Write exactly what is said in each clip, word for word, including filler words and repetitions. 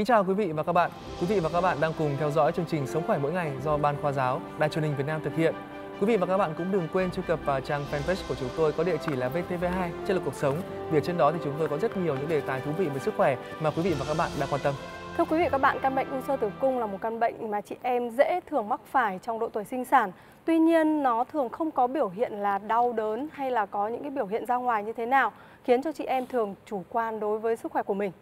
Kính chào quý vị và các bạn. Quý vị và các bạn đang cùng theo dõi chương trình Sống khỏe mỗi ngày do Ban Khoa giáo Đài Truyền hình Việt Nam thực hiện. Quý vị và các bạn cũng đừng quên truy cập vào trang fanpage của chúng tôi có địa chỉ là vê tê vê hai Trân Lực Cuộc Sống. Vì trên đó thì chúng tôi có rất nhiều những đề tài thú vị về sức khỏe mà quý vị và các bạn đang quan tâm. Thưa quý vị và các bạn, căn bệnh u xơ tử cung là một căn bệnh mà chị em dễ thường mắc phải trong độ tuổi sinh sản. Tuy nhiên, nó thường không có biểu hiện là đau đớn hay là có những cái biểu hiện ra ngoài như thế nào, khiến cho chị em thường chủ quan đối với sức khỏe của mình.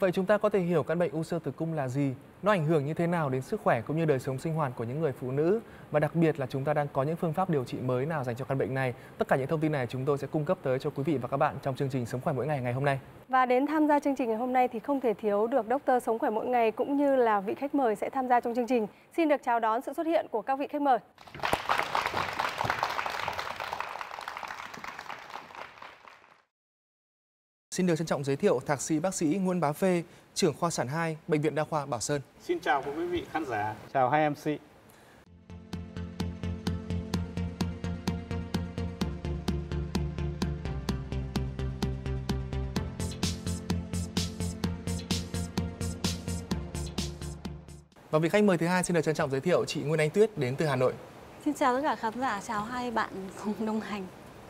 Vậy chúng ta có thể hiểu căn bệnh u xơ tử cung là gì, nó ảnh hưởng như thế nào đến sức khỏe cũng như đời sống sinh hoạt của những người phụ nữ, và đặc biệt là chúng ta đang có những phương pháp điều trị mới nào dành cho căn bệnh này. Tất cả những thông tin này chúng tôi sẽ cung cấp tới cho quý vị và các bạn trong chương trình Sống khỏe mỗi ngày ngày hôm nay. Và đến tham gia chương trình ngày hôm nay thì không thể thiếu được Doctor Sống khỏe mỗi ngày cũng như là vị khách mời sẽ tham gia trong chương trình. Xin được chào đón sự xuất hiện của các vị khách mời. Xin được trân trọng giới thiệu thạc sĩ bác sĩ Nguyễn Bá Phê, trưởng khoa sản hai, Bệnh viện Đa khoa Bảo Sơn. Xin chào quý vị khán giả. Chào hai em xê. Và vị khách mời thứ hai xin được trân trọng giới thiệu chị Nguyễn Ánh Tuyết đến từ Hà Nội. Xin chào tất cả khán giả, chào hai bạn cùng đồng hành.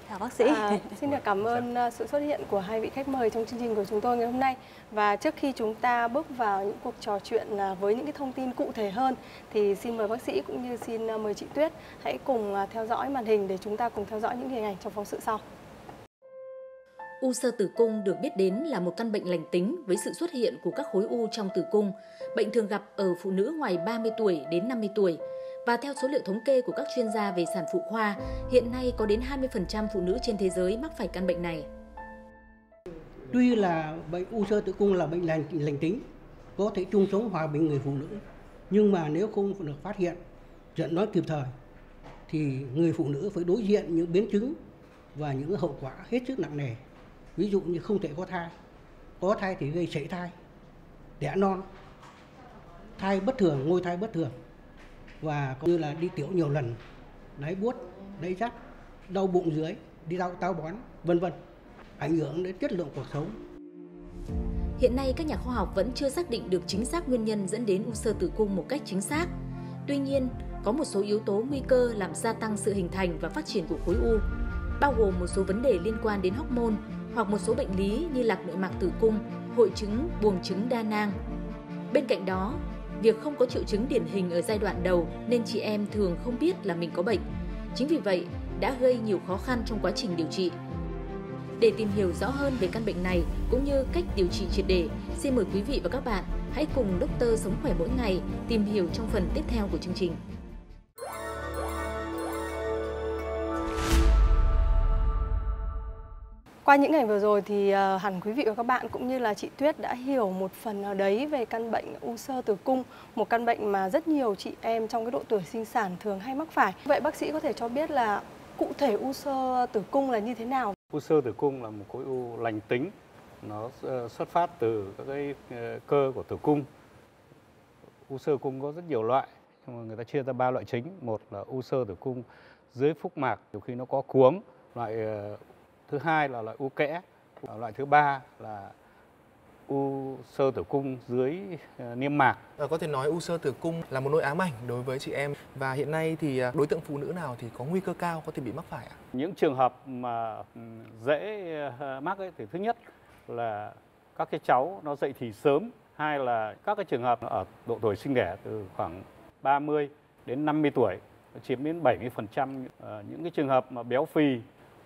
Chào bác sĩ. À, xin được cảm ơn sự xuất hiện của hai vị khách mời trong chương trình của chúng tôi ngày hôm nay. Và trước khi chúng ta bước vào những cuộc trò chuyện với những cái thông tin cụ thể hơn thì xin mời bác sĩ cũng như xin mời chị Tuyết hãy cùng theo dõi màn hình để chúng ta cùng theo dõi những hình ảnh trong phóng sự sau. U xơ tử cung được biết đến là một căn bệnh lành tính với sự xuất hiện của các khối u trong tử cung. Bệnh thường gặp ở phụ nữ ngoài ba mươi tuổi đến năm mươi tuổi. Và theo số liệu thống kê của các chuyên gia về sản phụ khoa, hiện nay có đến hai mươi phần trăm phụ nữ trên thế giới mắc phải căn bệnh này. Tuy là bệnh u xơ tử cung là bệnh lành, lành tính, có thể chung sống hòa bình người phụ nữ, nhưng mà nếu không được phát hiện, chẩn đoán kịp thời, thì người phụ nữ phải đối diện những biến chứng và những hậu quả hết sức nặng nề. Ví dụ như không thể có thai, có thai thì gây sảy thai, đẻ non, thai bất thường, ngôi thai bất thường. Và cũng như là đi tiểu nhiều lần, đái buốt, đái rắt, đau bụng dưới, đi đau táo bón, vân vân, ảnh hưởng đến chất lượng cuộc sống. Hiện nay các nhà khoa học vẫn chưa xác định được chính xác nguyên nhân dẫn đến u xơ tử cung một cách chính xác. Tuy nhiên, có một số yếu tố nguy cơ làm gia tăng sự hình thành và phát triển của khối u, bao gồm một số vấn đề liên quan đến hormone hoặc một số bệnh lý như lạc nội mạc tử cung, hội chứng buồng trứng đa nang. Bên cạnh đó, việc không có triệu chứng điển hình ở giai đoạn đầu nên chị em thường không biết là mình có bệnh. Chính vì vậy đã gây nhiều khó khăn trong quá trình điều trị. Để tìm hiểu rõ hơn về căn bệnh này cũng như cách điều trị triệt để, xin mời quý vị và các bạn hãy cùng Doctor Sống khỏe mỗi ngày tìm hiểu trong phần tiếp theo của chương trình. Qua những ngày vừa rồi thì hẳn quý vị và các bạn cũng như là chị Tuyết đã hiểu một phần nào đấy về căn bệnh u xơ tử cung, một căn bệnh mà rất nhiều chị em trong cái độ tuổi sinh sản thường hay mắc phải. Vậy bác sĩ có thể cho biết là cụ thể u xơ tử cung là như thế nào? U xơ tử cung là một khối u lành tính, nó xuất phát từ các cái cơ của tử cung. U xơ cung có rất nhiều loại, nhưng mà người ta chia ra ba loại chính. Một là u xơ tử cung dưới phúc mạc, nhiều khi nó có cuống, loại thứ hai là loại u kẽ, loại thứ ba là u xơ tử cung dưới niêm mạc. Có thể nói u xơ tử cung là một nỗi ám ảnh đối với chị em, và hiện nay thì đối tượng phụ nữ nào thì có nguy cơ cao có thể bị mắc phải ạ? Những trường hợp mà dễ mắc ấy thì thứ nhất là các cái cháu nó dậy thì sớm, hai là các cái trường hợp ở độ tuổi sinh đẻ từ khoảng ba mươi đến năm mươi tuổi, chiếm đến bảy mươi phần trăm. Những cái trường hợp mà béo phì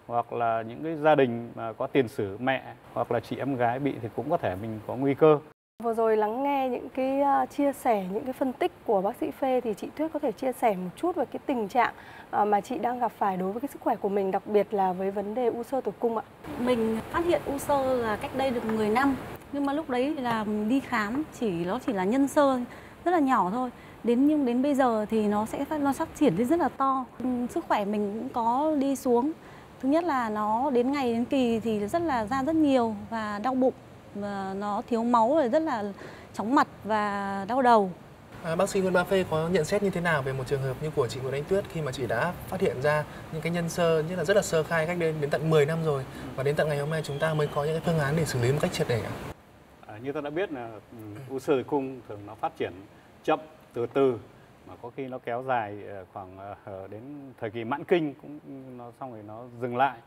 hoặc là những cái gia đình mà có tiền sử mẹ hoặc là chị em gái bị thì cũng có thể mình có nguy cơ. Vừa rồi lắng nghe những cái chia sẻ, những cái phân tích của bác sĩ Phê thì chị Tuyết có thể chia sẻ một chút về cái tình trạng mà chị đang gặp phải đối với cái sức khỏe của mình, đặc biệt là với vấn đề u xơ tử cung ạ. Mình phát hiện u xơ là cách đây được mười năm, nhưng mà lúc đấy là mình đi khám chỉ nó chỉ là nhân xơ rất là nhỏ thôi. Đến nhưng đến bây giờ thì nó sẽ nó phát triển lên rất là to. Sức khỏe mình cũng có đi xuống. Thứ nhất là nó đến ngày đến kỳ thì rất là ra rất nhiều và đau bụng, và nó thiếu máu rồi rất là chóng mặt và đau đầu. À, bác sĩ Nguyễn Bá Phê có nhận xét như thế nào về một trường hợp như của chị Nguyễn Ánh Tuyết khi mà chị đã phát hiện ra những cái nhân sơ như là rất là sơ khai cách đến đến tận mười năm rồi, và đến tận ngày hôm nay chúng ta mới có những cái phương án để xử lý một cách triệt để ạ? À, như ta đã biết là u xơ tử cung thường nó phát triển chậm, từ từ, mà có khi nó kéo dài khoảng đến thời kỳ mãn kinh cũng nó xong rồi nó dừng lại.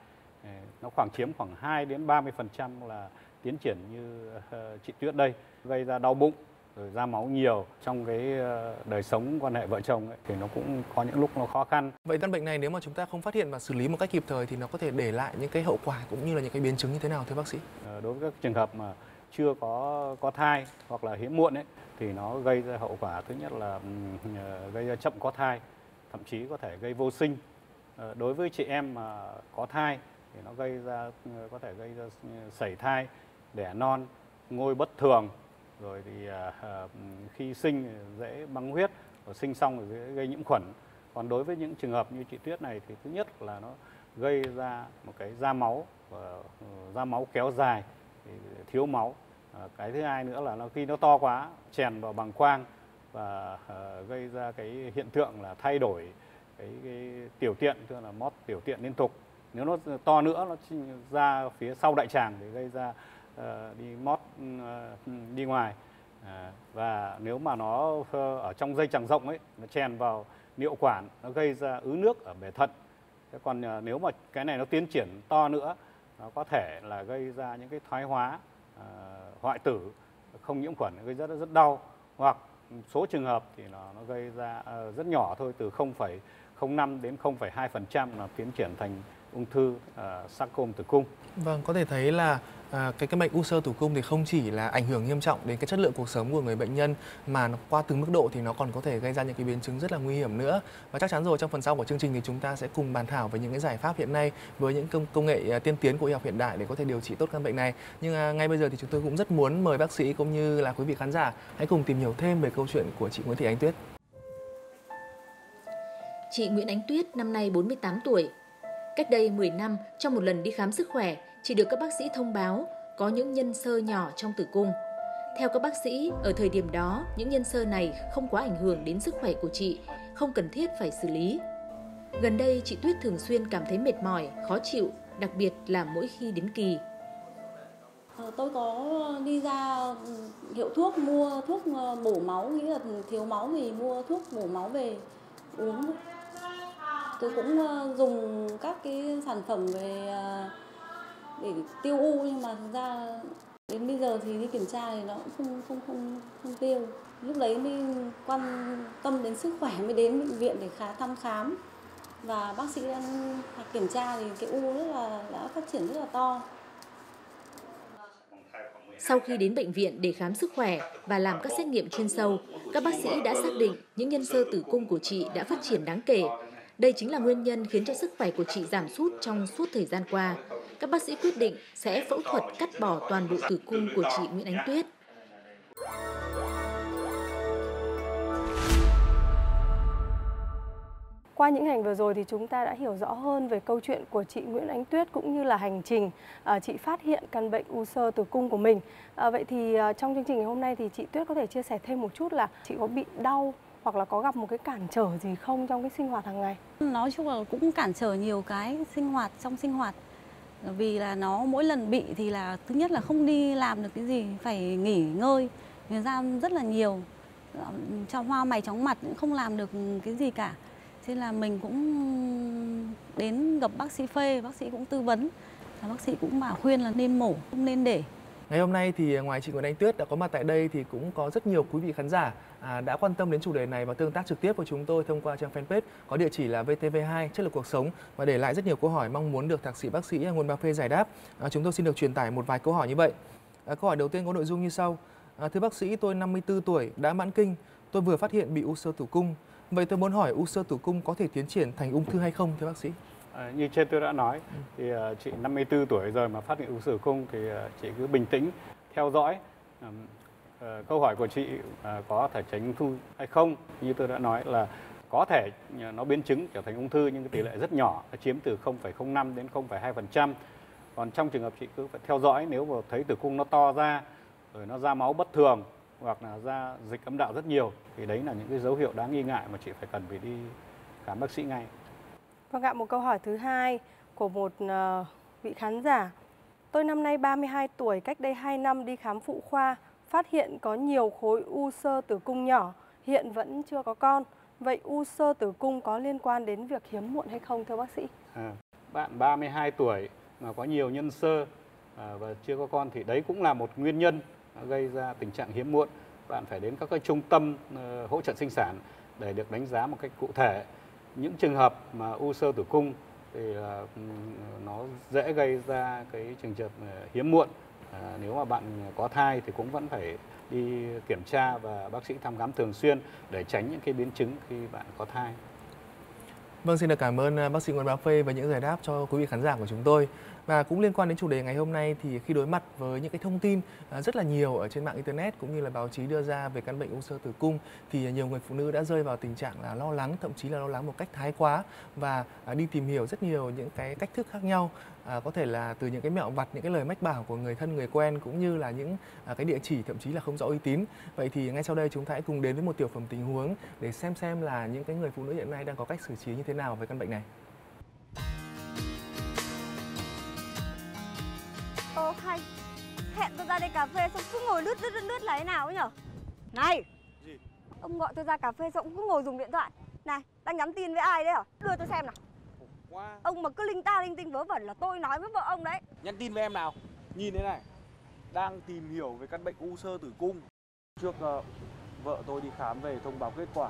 Nó khoảng chiếm khoảng hai đến ba mươi phần trăm là tiến triển như chị Tuyết đây, gây ra đau bụng, rồi ra máu nhiều. Trong cái đời sống quan hệ vợ chồng ấy, thì nó cũng có những lúc nó khó khăn. Vậy căn bệnh này nếu mà chúng ta không phát hiện và xử lý một cách kịp thời thì nó có thể để lại những cái hậu quả cũng như là những cái biến chứng như thế nào thưa bác sĩ? Đối với các trường hợp mà chưa có có thai hoặc là hiếm muộn ấy, thì nó gây ra hậu quả thứ nhất là gây ra chậm có thai, thậm chí có thể gây vô sinh. Đối với chị em mà có thai thì nó gây ra có thể gây ra sẩy thai, đẻ non, ngôi bất thường, rồi thì khi sinh dễ băng huyết, rồi sinh xong rồi dễ gây nhiễm khuẩn. Còn đối với những trường hợp như chị Tuyết này thì thứ nhất là nó gây ra một cái ra máu và ra máu kéo dài, thiếu máu. Cái thứ hai nữa là nó khi nó to quá chèn vào bàng quang và gây ra cái hiện tượng là thay đổi cái, cái tiểu tiện, tức là mót tiểu tiện liên tục. Nếu nó to nữa nó ra phía sau đại tràng để gây ra uh, đi mót uh, đi ngoài, uh, và nếu mà nó uh, ở trong dây tràng rộng ấy, nó chèn vào niệu quản, nó gây ra ứ nước ở bể thận. Thế còn uh, nếu mà cái này nó tiến triển to nữa, nó có thể là gây ra những cái thoái hóa, uh, hoại tử, không nhiễm khuẩn, gây rất rất đau. Hoặc số trường hợp thì nó, nó gây ra uh, rất nhỏ thôi, từ không phẩy không năm đến không phẩy hai phần trăm là tiến triển thành ung thư uh, sarcom tử cung. Vâng, có thể thấy là uh, cái cái bệnh u xơ tử cung thì không chỉ là ảnh hưởng nghiêm trọng đến cái chất lượng cuộc sống của người bệnh nhân, mà nó qua từng mức độ thì nó còn có thể gây ra những cái biến chứng rất là nguy hiểm nữa. Và chắc chắn rồi, trong phần sau của chương trình thì chúng ta sẽ cùng bàn thảo về những cái giải pháp hiện nay với những công công nghệ tiên tiến của y học hiện đại để có thể điều trị tốt căn bệnh này. Nhưng uh, ngay bây giờ thì chúng tôi cũng rất muốn mời bác sĩ cũng như là quý vị khán giả hãy cùng tìm hiểu thêm về câu chuyện của chị Nguyễn Thị Ánh Tuyết. Chị Nguyễn Ánh Tuyết năm nay bốn mươi tám tuổi. Cách đây mười năm, trong một lần đi khám sức khỏe, chị được các bác sĩ thông báo có những nhân xơ nhỏ trong tử cung. Theo các bác sĩ, ở thời điểm đó, những nhân xơ này không quá ảnh hưởng đến sức khỏe của chị, không cần thiết phải xử lý. Gần đây, chị Tuyết thường xuyên cảm thấy mệt mỏi, khó chịu, đặc biệt là mỗi khi đến kỳ. Tôi có đi ra hiệu thuốc mua thuốc bổ máu, nghĩa là thiếu máu thì mua thuốc bổ máu về uống. Tôi cũng dùng các cái sản phẩm về để tiêu u, nhưng mà thực ra đến bây giờ thì đi kiểm tra thì nó cũng không không không, không tiêu. Lúc đấy mới quan tâm đến sức khỏe, mới đến bệnh viện để khám thăm khám, và bác sĩ đang kiểm tra thì cái u rất là đã phát triển rất là to. Sau khi đến bệnh viện để khám sức khỏe và làm các xét nghiệm chuyên sâu, các bác sĩ đã xác định những nhân xơ tử cung của chị đã phát triển đáng kể. Đây chính là nguyên nhân khiến cho sức khỏe của chị giảm sút trong suốt thời gian qua. Các bác sĩ quyết định sẽ phẫu thuật cắt bỏ toàn bộ tử cung của chị Nguyễn Ánh Tuyết. Qua những hình ảnh vừa rồi thì chúng ta đã hiểu rõ hơn về câu chuyện của chị Nguyễn Ánh Tuyết cũng như là hành trình chị phát hiện căn bệnh u xơ tử cung của mình. Vậy thì trong chương trình ngày hôm nay thì chị Tuyết có thể chia sẻ thêm một chút là chị có bị đau hoặc là có gặp một cái cản trở gì không trong cái sinh hoạt hàng ngày? Nói chung là cũng cản trở nhiều cái sinh hoạt trong sinh hoạt. Vì là nó mỗi lần bị thì là thứ nhất là không đi làm được cái gì, phải nghỉ ngơi thời gian rất là nhiều. Cho hoa mày chóng mặt cũng không làm được cái gì cả. Thế là mình cũng đến gặp bác sĩ Phê, bác sĩ cũng tư vấn. Bác sĩ cũng bảo khuyên là nên mổ, không nên để. Ngày hôm nay thì ngoài chị Nguyễn Ánh Tuyết đã có mặt tại đây thì cũng có rất nhiều quý vị khán giả đã quan tâm đến chủ đề này và tương tác trực tiếp với chúng tôi thông qua trang fanpage có địa chỉ là vê tê vê hai Trân Lực Cuộc Sống và để lại rất nhiều câu hỏi mong muốn được thạc sĩ bác sĩ Nguyễn Bá Phê giải đáp. Chúng tôi xin được truyền tải một vài câu hỏi như vậy. Câu hỏi đầu tiên có nội dung như sau. Thưa bác sĩ, tôi năm mươi tư tuổi, đã mãn kinh, tôi vừa phát hiện bị u xơ tử cung. Vậy tôi muốn hỏi u xơ tử cung có thể tiến triển thành ung thư hay không thưa bác sĩ? À, như trên tôi đã nói thì uh, chị năm mươi tư tuổi rồi mà phát hiện u xơ tử cung thì uh, chị cứ bình tĩnh theo dõi. Uh, uh, câu hỏi của chị uh, có thể tránh ung thư hay không? Như tôi đã nói là có thể uh, nó biến chứng trở thành ung thư nhưng cái tỷ lệ rất nhỏ, chiếm từ không phẩy không năm đến không phẩy hai phần trăm. Còn trong trường hợp chị cứ phải theo dõi, nếu mà thấy tử cung nó to ra rồi nó ra máu bất thường hoặc là ra dịch âm đạo rất nhiều thì đấy là những cái dấu hiệu đáng nghi ngại mà chị phải cần phải đi khám bác sĩ ngay. Vâng ạ, một câu hỏi thứ hai của một vị khán giả Tôi năm nay ba mươi hai tuổi, cách đây hai năm đi khám phụ khoa, phát hiện có nhiều khối u xơ tử cung nhỏ, hiện vẫn chưa có con. Vậy u xơ tử cung có liên quan đến việc hiếm muộn hay không thưa bác sĩ? À, bạn ba mươi hai tuổi mà có nhiều nhân xơ và chưa có con thì đấy cũng là một nguyên nhân gây ra tình trạng hiếm muộn. Bạn phải đến các cái trung tâm hỗ trợ sinh sản để được đánh giá một cách cụ thể. Những trường hợp mà u xơ tử cung thì nó dễ gây ra cái trường hợp hiếm muộn. À, nếu mà bạn có thai thì cũng vẫn phải đi kiểm tra và bác sĩ thăm khám thường xuyên để tránh những cái biến chứng khi bạn có thai. Vâng, xin được cảm ơn bác sĩ Nguyễn Bá Phê và những giải đáp cho quý vị khán giả của chúng tôi. Và cũng liên quan đến chủ đề ngày hôm nay thì khi đối mặt với những cái thông tin rất là nhiều ở trên mạng internet cũng như là báo chí đưa ra về căn bệnh u xơ tử cung thì nhiều người phụ nữ đã rơi vào tình trạng là lo lắng, thậm chí là lo lắng một cách thái quá và đi tìm hiểu rất nhiều những cái cách thức khác nhau. À, có thể là từ những cái mẹo vặt, những cái lời mách bảo của người thân, người quen cũng như là những à, cái địa chỉ thậm chí là không rõ uy tín. Vậy thì ngay sau đây chúng ta hãy cùng đến với một tiểu phẩm tình huống để xem xem là những cái người phụ nữ hiện nay đang có cách xử trí như thế nào với căn bệnh này. Ô Khanh, hẹn tôi ra đây cà phê xong cứ ngồi lướt lướt lướt, lướt là thế nào ấy nhở? Này! Gì? Ông gọi tôi ra cà phê xong cứ ngồi dùng điện thoại. Này, đang nhắn tin với ai đấy hả? Đưa tôi xem nào. Wow. Ông mà cứ linh ta linh tinh vớ vẩn là tôi nói với vợ ông đấy. Nhắn tin với em nào. Nhìn thế này, đang tìm hiểu về căn bệnh u xơ tử cung. Trước uh, vợ tôi đi khám về thông báo kết quả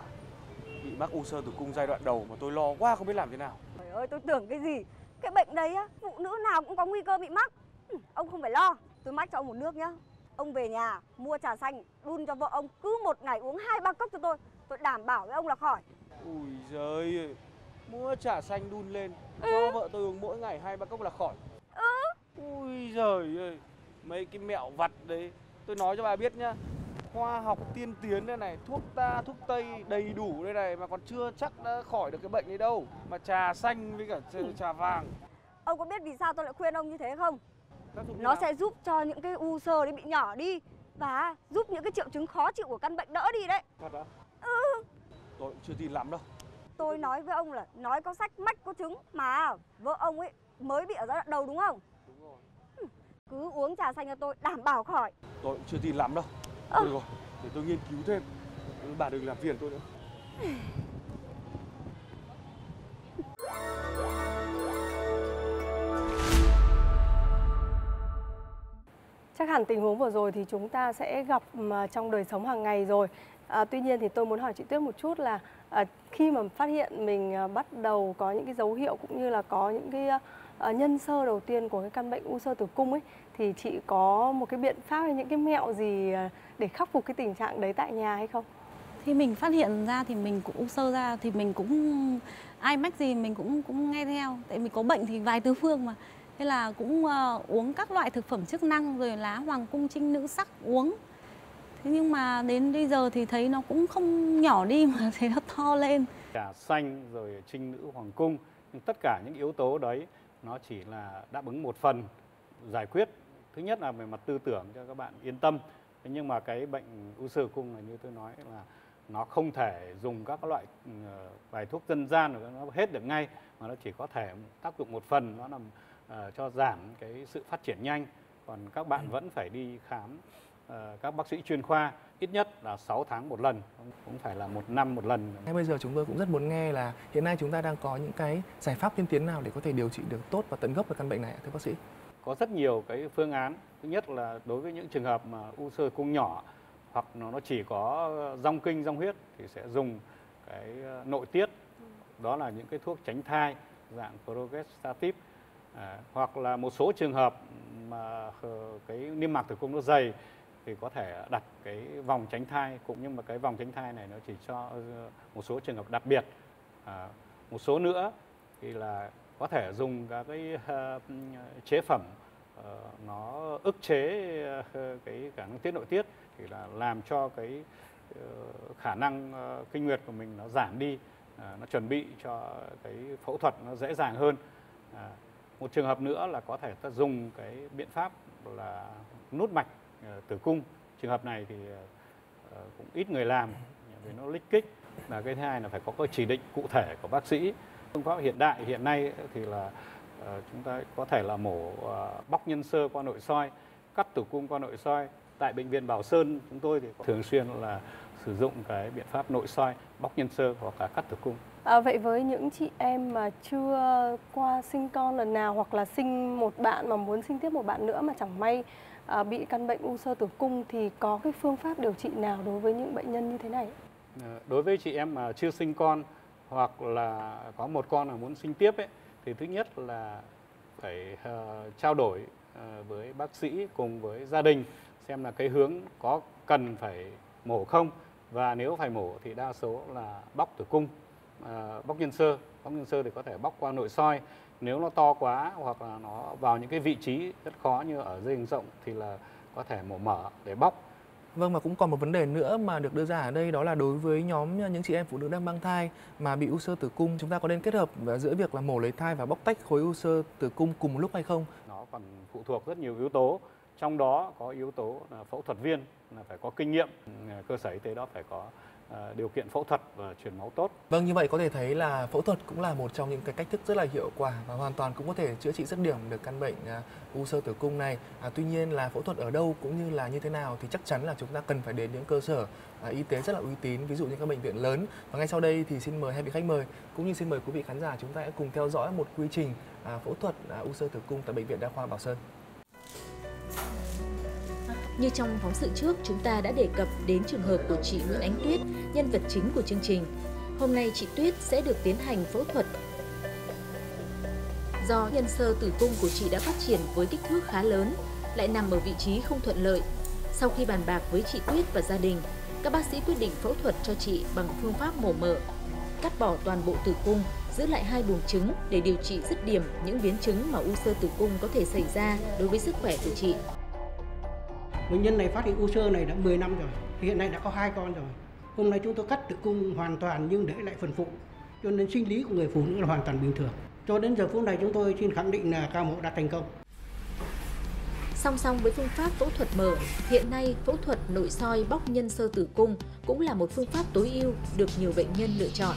bị mắc u xơ tử cung giai đoạn đầu mà tôi lo quá không biết làm thế nào. Trời ơi, tôi tưởng cái gì. Cái bệnh đấy á, phụ nữ nào cũng có nguy cơ bị mắc. ừ, Ông không phải lo, tôi mách cho ông một nước nhá. Ông về nhà mua trà xanh đun cho vợ ông, cứ một ngày uống hai ba cốc cho tôi. Tôi đảm bảo với ông là khỏi. Ui giời ơi, mua trà xanh đun lên cho ừ. vợ tôi uống mỗi ngày hai ba cốc là khỏi. Ừ. Ui giời ơi, mấy cái mẹo vặt đấy tôi nói cho bà biết nhá, khoa học tiên tiến đây này, thuốc ta thuốc tây đầy đủ đây này mà còn chưa chắc đã khỏi được cái bệnh đấy đâu, mà trà xanh với cả trà, ừ. trà vàng. Ông có biết vì sao tôi lại khuyên ông như thế không? Nó sẽ giúp cho những cái u xơ đấy bị nhỏ đi và giúp những cái triệu chứng khó chịu của căn bệnh đỡ đi đấy. Thật à? Ừ. Tôi cũng chưa tin lắm đâu. Tôi nói với ông là nói có sách mách có chứng mà vợ ông ấy mới bị ở giai đoạn đầu đúng không? Đúng rồi. Ừ, cứ uống trà xanh cho tôi đảm bảo khỏi. Tôi cũng chưa tin lắm đâu. Ờ. Được rồi, để tôi nghiên cứu thêm. Bà đừng làm phiền tôi nữa. Chắc hẳn tình huống vừa rồi thì chúng ta sẽ gặp trong đời sống hàng ngày rồi. À, tuy nhiên thì tôi muốn hỏi chị Tuyết một chút là à, khi mà phát hiện mình à, bắt đầu có những cái dấu hiệu cũng như là có những cái à, nhân xơ đầu tiên của cái căn bệnh u xơ tử cung ấy thì chị có một cái biện pháp hay những cái mẹo gì à, để khắc phục cái tình trạng đấy tại nhà hay không? Khi mình phát hiện ra thì mình cũng u xơ ra thì mình cũng ai mách gì mình cũng cũng nghe theo, tại mình có bệnh thì vài tứ phương mà. Thế là cũng à, uống các loại thực phẩm chức năng rồi lá hoàng cung trinh nữ sắc uống. Thế nhưng mà đến bây giờ thì thấy nó cũng không nhỏ đi mà thấy nó to lên. Trà xanh rồi trinh nữ hoàng cung, nhưng tất cả những yếu tố đấy nó chỉ là đáp ứng một phần giải quyết. Thứ nhất là về mặt tư tưởng cho các bạn yên tâm. Nhưng mà cái bệnh u xơ cung là như tôi nói là nó không thể dùng các loại bài thuốc dân gian rồi nó hết được ngay, mà nó chỉ có thể tác dụng một phần, nó làm cho giảm cái sự phát triển nhanh. Còn các bạn vẫn phải đi khám các bác sĩ chuyên khoa ít nhất là sáu tháng một lần, cũng phải là một năm một lần. Ngay bây giờ chúng tôi cũng rất muốn nghe là hiện nay chúng ta đang có những cái giải pháp tiên tiến nào để có thể điều trị được tốt và tận gốc về căn bệnh này thưa bác sĩ? Có rất nhiều cái phương án. Thứ nhất là đối với những trường hợp mà u xơ cung nhỏ hoặc nó chỉ có rong kinh rong huyết thì sẽ dùng cái nội tiết, đó là những cái thuốc tránh thai dạng progestative. À, hoặc là một số trường hợp mà cái niêm mạc tử cung nó dày thì có thể đặt cái vòng tránh thai, cũng nhưng mà cái vòng tránh thai này nó chỉ cho một số trường hợp đặc biệt. À, một số nữa thì là có thể dùng các cái uh, chế phẩm uh, nó ức chế uh, cái khả năng tiết nội tiết thì là làm cho cái uh, khả năng uh, kinh nguyệt của mình nó giảm đi, uh, nó chuẩn bị cho cái phẫu thuật nó dễ dàng hơn. À, một trường hợp nữa là có thể ta dùng cái biện pháp là nút mạch tử cung. Trường hợp này thì cũng ít người làm vì nó lích kích. Là cái thứ hai là phải có cái chỉ định cụ thể của bác sĩ. Phương pháp hiện đại hiện nay thì là chúng ta có thể là mổ bóc nhân xơ qua nội soi, cắt tử cung qua nội soi. Tại bệnh viện Bảo Sơn chúng tôi thì thường xuyên là sử dụng cái biện pháp nội soi, bóc nhân xơ hoặc là cắt tử cung. À, vậy với những chị em mà chưa qua sinh con lần nào hoặc là sinh một bạn mà muốn sinh tiếp một bạn nữa mà chẳng may à, bị căn bệnh u xơ tử cung thì có cái phương pháp điều trị nào đối với những bệnh nhân như thế này? Đối với chị em mà chưa sinh con hoặc là có một con mà muốn sinh tiếp ấy, thì thứ nhất là phải uh, trao đổi uh, với bác sĩ cùng với gia đình xem là cái hướng có cần phải mổ không, và nếu phải mổ thì đa số là bóc tử cung, uh, bóc nhân xơ. Bóc nhân xơ thì có thể bóc qua nội soi, nếu nó to quá hoặc là nó vào những cái vị trí rất khó như ở dây hình rộng thì là có thể mổ mở để bóc. Vâng, mà cũng còn một vấn đề nữa mà được đưa ra ở đây, đó là đối với nhóm những chị em phụ nữ đang mang thai mà bị u xơ tử cung, chúng ta có nên kết hợp giữa việc là mổ lấy thai và bóc tách khối u xơ tử cung cùng một lúc hay không? Nó còn phụ thuộc rất nhiều yếu tố, trong đó có yếu tố là phẫu thuật viên là phải có kinh nghiệm, cơ sở y tế đó phải có điều kiện phẫu thuật và truyền máu tốt. Vâng, như vậy có thể thấy là phẫu thuật cũng là một trong những cái cách thức rất là hiệu quả và hoàn toàn cũng có thể chữa trị dứt điểm được căn bệnh u xơ tử cung này. À, tuy nhiên là phẫu thuật ở đâu cũng như là như thế nào thì chắc chắn là chúng ta cần phải đến những cơ sở à, y tế rất là uy tín, ví dụ như các bệnh viện lớn. Và ngay sau đây thì xin mời hai vị khách mời cũng như xin mời quý vị khán giả chúng ta hãy cùng theo dõi một quy trình à, phẫu thuật à, u xơ tử cung tại bệnh viện Đa khoa Bảo Sơn. Như trong phóng sự trước, chúng ta đã đề cập đến trường hợp của chị Nguyễn Ánh Tuyết, nhân vật chính của chương trình. Hôm nay chị Tuyết sẽ được tiến hành phẫu thuật. Do nhân xơ tử cung của chị đã phát triển với kích thước khá lớn, lại nằm ở vị trí không thuận lợi. Sau khi bàn bạc với chị Tuyết và gia đình, các bác sĩ quyết định phẫu thuật cho chị bằng phương pháp mổ mở, cắt bỏ toàn bộ tử cung, giữ lại hai buồng trứng để điều trị dứt điểm những biến chứng mà u xơ tử cung có thể xảy ra đối với sức khỏe của chị. Bệnh nhân này phát hiện u xơ này đã mười năm rồi, hiện nay đã có hai con rồi. Hôm nay chúng tôi cắt tử cung hoàn toàn nhưng để lại phần phụ, cho nên sinh lý của người phụ nữ là hoàn toàn bình thường. Cho đến giờ phút này chúng tôi xin khẳng định là ca mổ đã thành công. Song song với phương pháp phẫu thuật mở, hiện nay phẫu thuật nội soi bóc nhân xơ tử cung cũng là một phương pháp tối ưu được nhiều bệnh nhân lựa chọn.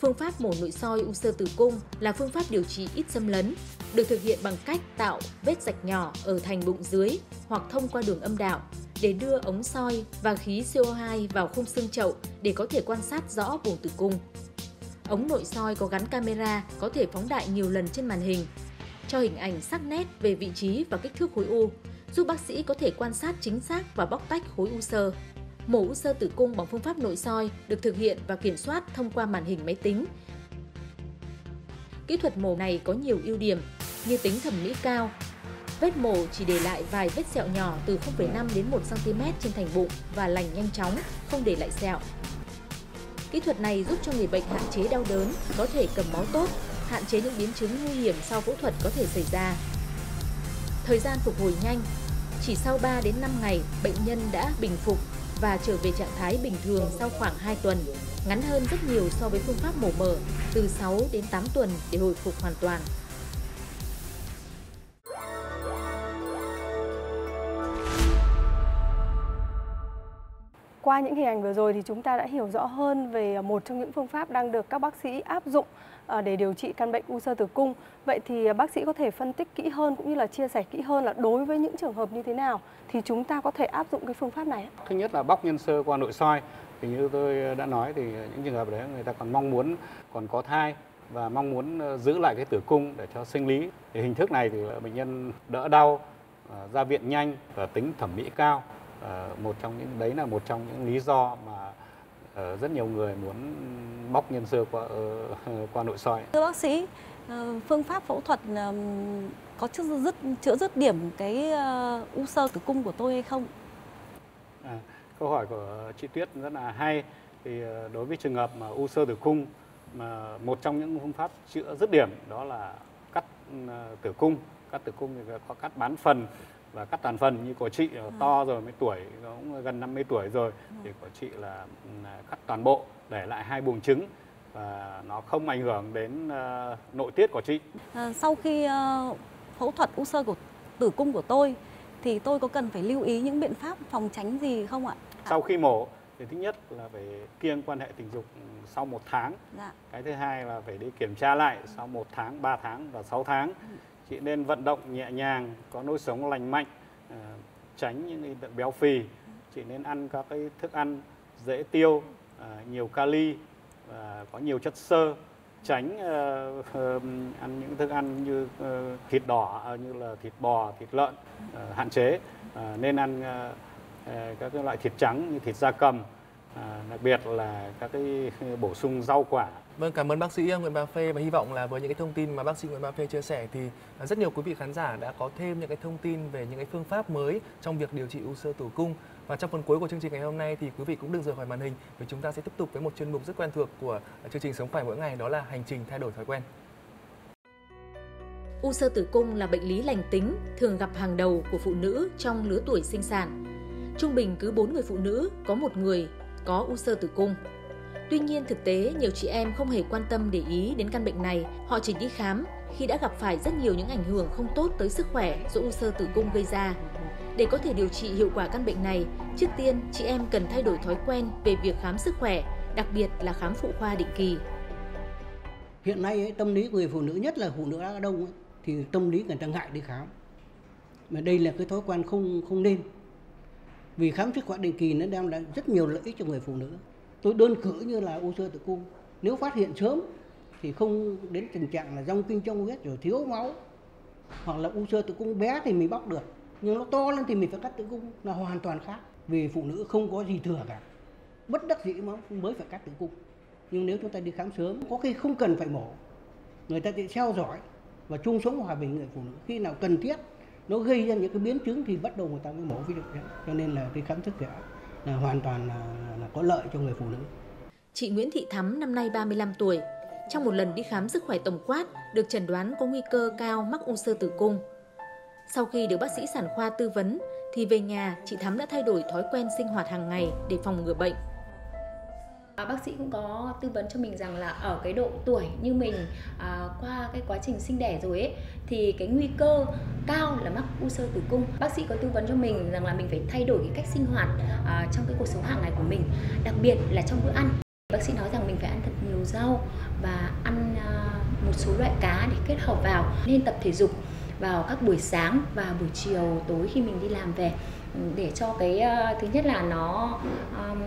Phương pháp mổ nội soi u xơ tử cung là phương pháp điều trị ít xâm lấn, được thực hiện bằng cách tạo vết rạch nhỏ ở thành bụng dưới hoặc thông qua đường âm đạo để đưa ống soi và khí xê o hai vào khung xương chậu để có thể quan sát rõ buồng tử cung. Ống nội soi có gắn camera có thể phóng đại nhiều lần trên màn hình, cho hình ảnh sắc nét về vị trí và kích thước khối u, giúp bác sĩ có thể quan sát chính xác và bóc tách khối u xơ. Mổ u xơ tử cung bằng phương pháp nội soi được thực hiện và kiểm soát thông qua màn hình máy tính. Kỹ thuật mổ này có nhiều ưu điểm như tính thẩm mỹ cao. Vết mổ chỉ để lại vài vết sẹo nhỏ từ không phẩy năm đến một xăng ti mét trên thành bụng và lành nhanh chóng, không để lại sẹo. Kỹ thuật này giúp cho người bệnh hạn chế đau đớn, có thể cầm máu tốt, hạn chế những biến chứng nguy hiểm sau phẫu thuật có thể xảy ra. Thời gian phục hồi nhanh, chỉ sau ba đến năm ngày, bệnh nhân đã bình phục và trở về trạng thái bình thường sau khoảng hai tuần, ngắn hơn rất nhiều so với phương pháp mổ mở, từ sáu đến tám tuần để hồi phục hoàn toàn. Qua những hình ảnh vừa rồi thì chúng ta đã hiểu rõ hơn về một trong những phương pháp đang được các bác sĩ áp dụng để điều trị căn bệnh u xơ tử cung. Vậy thì bác sĩ có thể phân tích kỹ hơn cũng như là chia sẻ kỹ hơn là đối với những trường hợp như thế nào thì chúng ta có thể áp dụng cái phương pháp này? Thứ nhất là bóc nhân xơ qua nội soi. Thì như tôi đã nói thì những trường hợp đấy người ta còn mong muốn còn có thai và mong muốn giữ lại cái tử cung để cho sinh lý. Thì hình thức này thì bệnh nhân đỡ đau, ra viện nhanh và tính thẩm mỹ cao. Một trong những đấy là một trong những lý do mà rất nhiều người muốn bóc nhân xơ qua qua nội soi. Thưa bác sĩ, phương pháp phẫu thuật có chữa dứt chữa dứt điểm cái u xơ tử cung của tôi hay không? À, câu hỏi của chị Tuyết rất là hay. Thì đối với trường hợp mà u xơ tử cung, mà một trong những phương pháp chữa dứt điểm đó là cắt tử cung. Cắt tử cung thì có cắt bán phần và cắt toàn phần như của chị à. To rồi, mấy tuổi, cũng gần năm mươi tuổi rồi à. Thì của chị là cắt toàn bộ, để lại hai buồng trứng và nó không ảnh hưởng đến uh, nội tiết của chị. À, sau khi uh, phẫu thuật u xơ của tử cung của tôi thì tôi có cần phải lưu ý những biện pháp phòng tránh gì không ạ? Sau khi mổ Thì thứ nhất là phải kiêng quan hệ tình dục sau một tháng. Dạ. Cái thứ hai là phải đi kiểm tra lại sau một tháng, ba tháng và sáu tháng. Ừ. Chị nên vận động nhẹ nhàng, có lối sống lành mạnh, à, tránh những cái béo phì. Ừ. Chị nên ăn các cái thức ăn dễ tiêu, à, nhiều kali, à, có nhiều chất xơ. Tránh uh, uh, ăn những thức ăn như uh, thịt đỏ, uh, như là thịt bò, thịt lợn, uh, hạn chế. Uh, nên ăn uh, uh, các loại thịt trắng như thịt gia cầm, uh, đặc biệt là các cái bổ sung rau quả. Vâng, cảm ơn bác sĩ Nguyễn Bá Phê, và hy vọng là với những cái thông tin mà bác sĩ Nguyễn Bá Phê chia sẻ thì rất nhiều quý vị khán giả đã có thêm những cái thông tin về những cái phương pháp mới trong việc điều trị u xơ tử cung. Và trong phần cuối của chương trình ngày hôm nay thì quý vị cũng đừng rời khỏi màn hình, vì chúng ta sẽ tiếp tục với một chuyên mục rất quen thuộc của chương trình Sống Khỏe Mỗi Ngày, đó là hành trình thay đổi thói quen. U xơ tử cung là bệnh lý lành tính thường gặp hàng đầu của phụ nữ trong lứa tuổi sinh sản. Trung bình cứ bốn người phụ nữ có một người có u xơ tử cung. Tuy nhiên thực tế nhiều chị em không hề quan tâm để ý đến căn bệnh này, họ chỉ đi khám khi đã gặp phải rất nhiều những ảnh hưởng không tốt tới sức khỏe do u xơ tử cung gây ra. Để có thể điều trị hiệu quả căn bệnh này, trước tiên chị em cần thay đổi thói quen về việc khám sức khỏe, đặc biệt là khám phụ khoa định kỳ. Hiện nay ấy, tâm lý của người phụ nữ, nhất là phụ nữ đã đông ấy, thì tâm lý người ta ngại đi khám. Mà đây là cái thói quen không không nên. Vì khám sức khỏe định kỳ nó đem lại rất nhiều lợi ích cho người phụ nữ. Tôi đơn cử như là u xơ tử cung, nếu phát hiện sớm thì không đến tình trạng là rong kinh trong huyết rồi thiếu máu, hoặc là u xơ tử cung bé thì mình bóc được, nhưng nó to lên thì mình phải cắt tử cung, là hoàn toàn khác. Vì phụ nữ không có gì thừa cả, bất đắc dĩ mà mới phải cắt tử cung. Nhưng nếu chúng ta đi khám sớm, có khi không cần phải mổ, người ta sẽ theo dõi và chung sống hòa bình người phụ nữ. Khi nào cần thiết nó gây ra những cái biến chứng thì bắt đầu người ta mới mổ. Ví dụ thế, cho nên là cái khám sức khỏe là hoàn toàn là, là có lợi cho người phụ nữ. Chị Nguyễn Thị Thắm năm nay ba mươi lăm tuổi, trong một lần đi khám sức khỏe tổng quát được chẩn đoán có nguy cơ cao mắc u xơ tử cung. Sau khi được bác sĩ sản khoa tư vấn thì về nhà chị Thắm đã thay đổi thói quen sinh hoạt hàng ngày để phòng ngừa bệnh. Bác sĩ cũng có tư vấn cho mình rằng là ở cái độ tuổi như mình, à, qua cái quá trình sinh đẻ rồi ấy, thì cái nguy cơ cao là mắc u xơ tử cung. Bác sĩ có tư vấn cho mình rằng là mình phải thay đổi cái cách sinh hoạt, à, trong cái cuộc sống hàng ngày của mình, đặc biệt là trong bữa ăn. Bác sĩ nói rằng mình phải ăn thật nhiều rau và ăn à, một số loại cá để kết hợp vào, nên tập thể dục vào các buổi sáng và buổi chiều tối khi mình đi làm về, để cho cái uh, thứ nhất là nó um,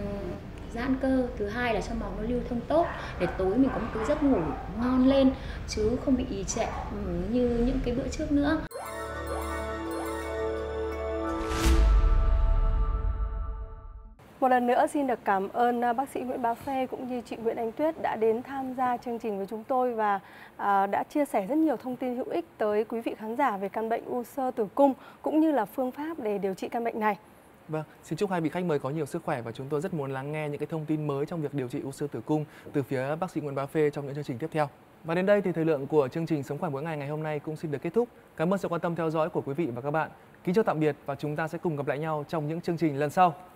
giãn cơ, thứ hai là cho máu nó lưu thông tốt, để tối mình có một cái giấc ngủ ngon lên chứ không bị ì trệ như những cái bữa trước nữa. Một lần nữa xin được cảm ơn bác sĩ Nguyễn Bá Phê cũng như chị Nguyễn Ánh Tuyết đã đến tham gia chương trình với chúng tôi và đã chia sẻ rất nhiều thông tin hữu ích tới quý vị khán giả về căn bệnh u xơ tử cung cũng như là phương pháp để điều trị căn bệnh này. Vâng, xin chúc hai vị khách mời có nhiều sức khỏe, và chúng tôi rất muốn lắng nghe những cái thông tin mới trong việc điều trị u xơ tử cung từ phía bác sĩ Nguyễn Bá Phê trong những chương trình tiếp theo. Và đến đây thì thời lượng của chương trình Sống Khỏe Mỗi Ngày ngày hôm nay cũng xin được kết thúc. Cảm ơn sự quan tâm theo dõi của quý vị và các bạn. Kính chào tạm biệt và chúng ta sẽ cùng gặp lại nhau trong những chương trình lần sau.